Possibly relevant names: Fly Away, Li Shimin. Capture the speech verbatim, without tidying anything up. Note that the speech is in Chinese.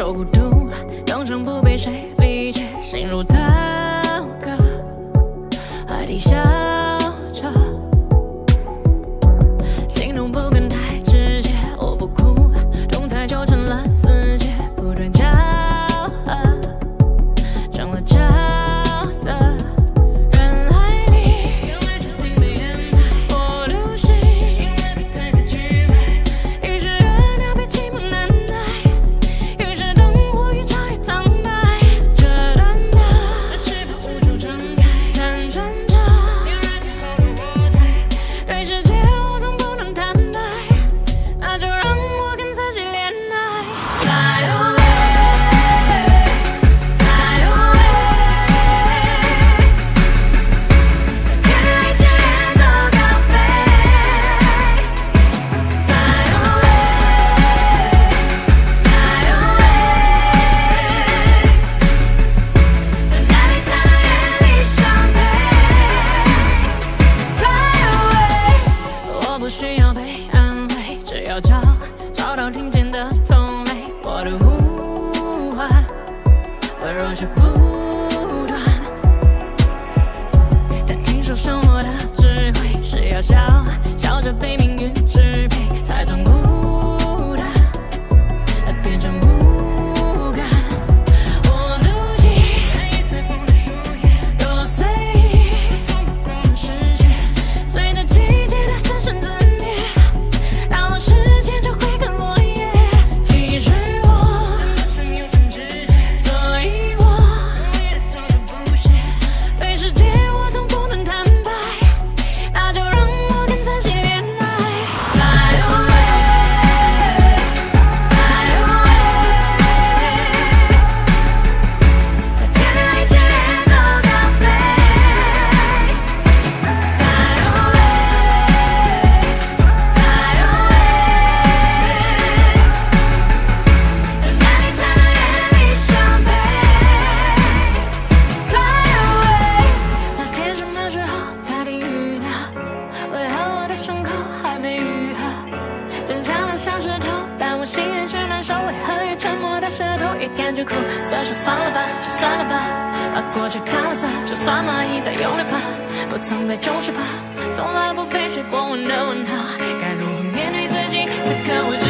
受孤独，当成不被谁理解，心如刀割，海底消着。心痛不敢太直接，我不哭，痛才就成了死结，不断交合，成了角色。原来你我独行，于是热闹被寂寞难耐，于是灯火越照越苍白。这段的翅膀无处张开，残存着对世界我总不能坦白，那就让我跟自己恋爱。Fly away, fly away， 在天地间都高飞。Fly away, fly away， 让大地在眼里相陪。Fly away， 我不需要被安慰，只要找找到听见的同类，我的呼唤温柔却不断。但听说生活的智慧是要笑笑着被命运支配，才从孤单变成无感。我独行，多随意，随着季节的自生自灭，到了时间就会看落叶。其实我，所以我对世界我总不能坦白，那就让我跟自己恋爱。Fly away, fly away， 在天地间都高飞。Fly away, fly away， 让大地在眼里相陪。Fly away， 那天什么时候才停雨呢？为何我的胸口还没愈合？坚强的像石头，但我心也是难受。为何越沉默的舌头越感觉苦？算是放了吧，就算了吧，把过去搪了塞，就算蚂蚁再用力爬，不曾被重视吧，从来不被谁过问的问号，该如何面对自己？此刻我。